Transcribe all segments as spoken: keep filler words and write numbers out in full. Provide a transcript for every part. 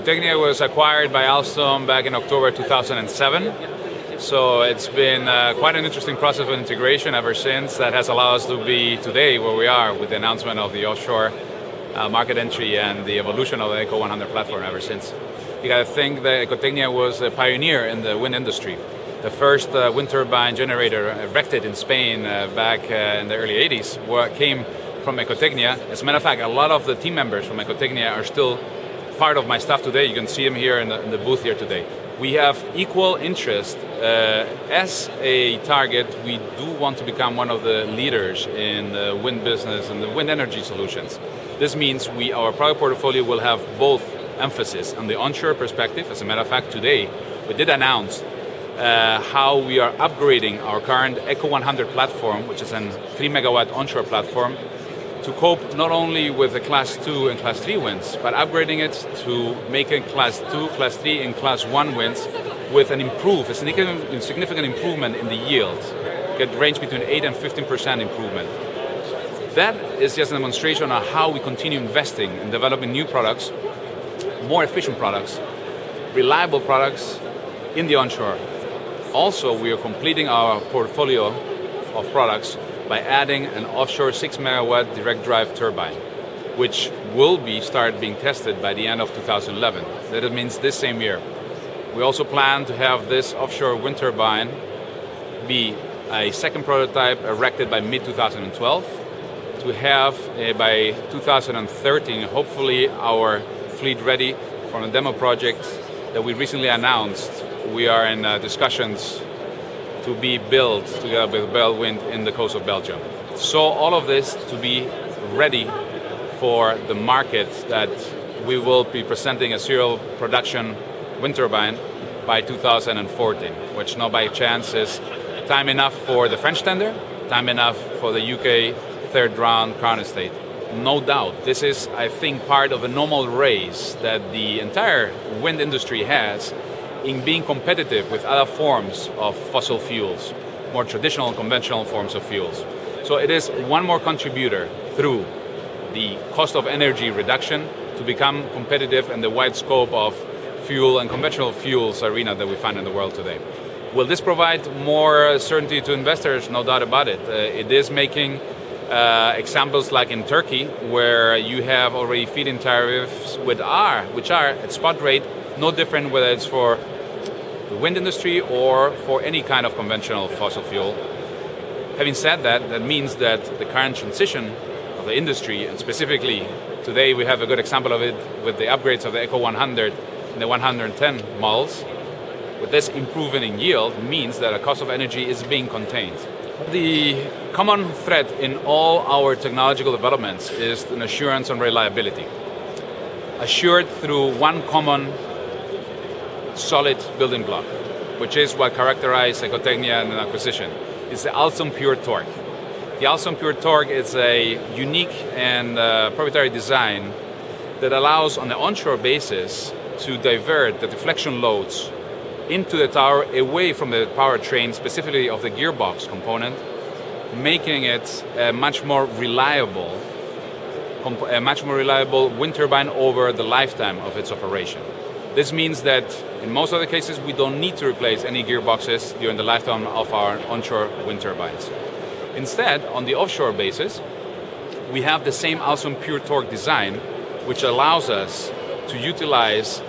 Ecotecnia was acquired by Alstom back in October two thousand seven. So it's been uh, quite an interesting process of integration ever since that has allowed us to be today where we are with the announcement of the offshore uh, market entry and the evolution of the Eco one hundred platform ever since. You gotta think that Ecotecnia was a pioneer in the wind industry. The first uh, wind turbine generator erected in Spain uh, back uh, in the early eighties came from Ecotecnia. As a matter of fact, a lot of the team members from Ecotecnia are still part of my staff today. You can see them here in the, in the booth here today. We have equal interest. Uh, as a target, we do want to become one of the leaders in the wind business and the wind energy solutions. This means we, our product portfolio will have both emphasis on the onshore perspective. As a matter of fact, today we did announce Uh, how we are upgrading our current Eco one hundred platform, which is a three megawatt onshore platform, to cope not only with the Class two and Class three winds, but upgrading it to making Class two, Class three and Class one winds with an improve, a significant improvement in the yield. It range between eight and fifteen percent improvement. That is just a demonstration on how we continue investing in developing new products, more efficient products, reliable products in the onshore. Also, we are completing our portfolio of products by adding an offshore six megawatt direct drive turbine, which will be start being tested by the end of two thousand eleven. That means this same year. We also plan to have this offshore wind turbine be a second prototype erected by mid two thousand twelve, to have uh, by two thousand thirteen, hopefully, our fleet ready from a demo project that we recently announced. We are in uh, discussions to be built together with Belwind in the coast of Belgium. So all of this to be ready for the market that we will be presenting a serial production wind turbine by two thousand fourteen, which not by chance is time enough for the French tender, time enough for the U K third round Crown Estate. No doubt, this is, I think, part of a normal race that the entire wind industry has in being competitive with other forms of fossil fuels, more traditional and conventional forms of fuels. So it is one more contributor through the cost of energy reduction to become competitive in the wide scope of fuel and conventional fuels arena that we find in the world today. Will this provide more certainty to investors? No doubt about it. Uh, it is making uh, examples like in Turkey, where you have already feed-in tariffs with R, which are at spot rate, no different whether it's for the wind industry or for any kind of conventional fossil fuel. Having said that, that means that the current transition of the industry, and specifically today we have a good example of it with the upgrades of the Eco one hundred and the one hundred ten models, with this improvement in yield means that the cost of energy is being contained. The common thread in all our technological developments is an assurance on reliability, assured through one common solid building block, which is what characterizes Ecotecnia and an acquisition. It's the Alstom Pure Torque. The Alstom Pure Torque is a unique and uh, proprietary design that allows on the onshore basis to divert the deflection loads into the tower away from the powertrain, specifically of the gearbox component, making it a much more reliable, a much more reliable wind turbine over the lifetime of its operation. This means that in most other cases we don't need to replace any gearboxes during the lifetime of our onshore wind turbines. Instead, on the offshore basis, we have the same Alstom Pure Torque design, which allows us to utilize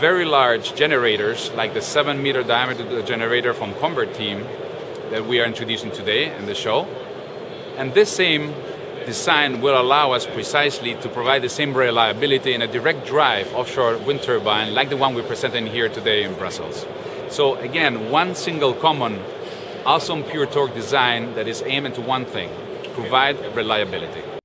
very large generators like the seven meter diameter generator from Converteam that we are introducing today in the show. And this same design will allow us precisely to provide the same reliability in a direct drive offshore wind turbine like the one we're presenting here today in Brussels. So again, one single common Alstom Pure Torque design that is aimed at one thing: provide reliability.